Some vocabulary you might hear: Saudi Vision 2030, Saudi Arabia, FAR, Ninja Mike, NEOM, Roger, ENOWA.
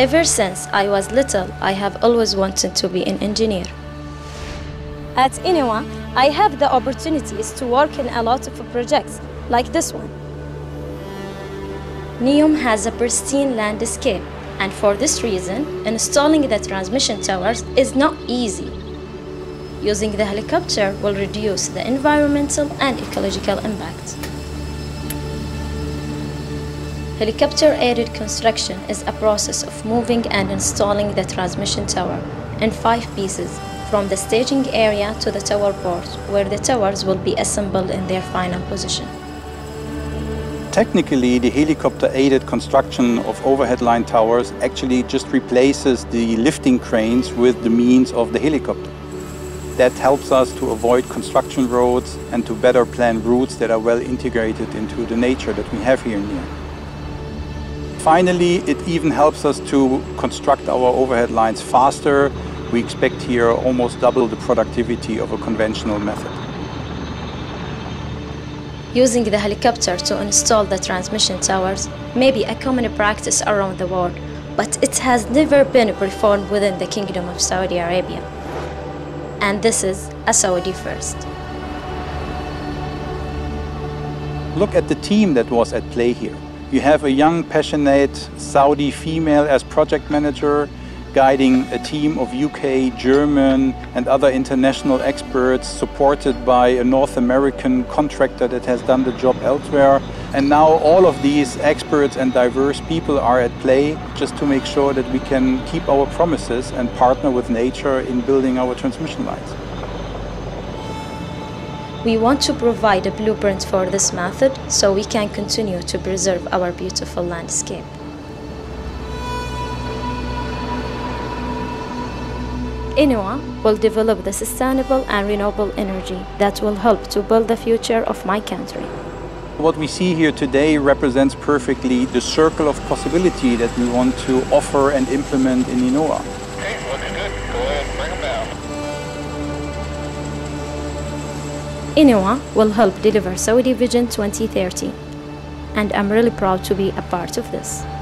Ever since I was little, I have always wanted to be an engineer. At ENOWA, I have the opportunities to work in a lot of projects, like this one. NEOM has a pristine landscape, and for this reason, installing the transmission towers is not easy. Using the helicopter will reduce the environmental and ecological impact. Helicopter-aided construction is a process of moving and installing the transmission tower in 5 pieces from the staging area to the tower port, where the towers will be assembled in their final position. Technically, the helicopter-aided construction of overhead line towers actually just replaces the lifting cranes with the means of the helicopter. That helps us to avoid construction roads and to better plan routes that are well integrated into the nature that we have here in NEOM. Finally, it even helps us to construct our overhead lines faster. We expect here almost double the productivity of a conventional method. Using the helicopter to install the transmission towers may be a common practice around the world, but it has never been performed within the Kingdom of Saudi Arabia. And this is a Saudi first. Look at the team that was at play here. You have a young, passionate Saudi female as project manager, guiding a team of UK, German and other international experts, supported by a North American contractor that has done the job elsewhere. And now all of these experts and diverse people are at play just to make sure that we can keep our promises and partner with nature in building our transmission lines. We want to provide a blueprint for this method so we can continue to preserve our beautiful landscape. ENOWA will develop the sustainable and renewable energy that will help to build the future of my country. What we see here today represents perfectly the circle of possibility that we want to offer and implement in ENOWA. Okay, looks good. Go ahead and bring them down. ENOWA will help deliver Saudi Vision 2030, and I'm really proud to be a part of this.